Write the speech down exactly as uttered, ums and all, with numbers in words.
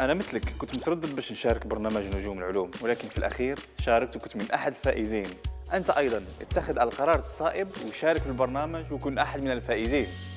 أنا مثلك كنت متردد باش نشارك برنامج نجوم العلوم، ولكن في الأخير شاركت وكنت من أحد الفائزين. أنت أيضاً اتخذ القرار الصائب وشارك في البرنامج وكن أحد من الفائزين.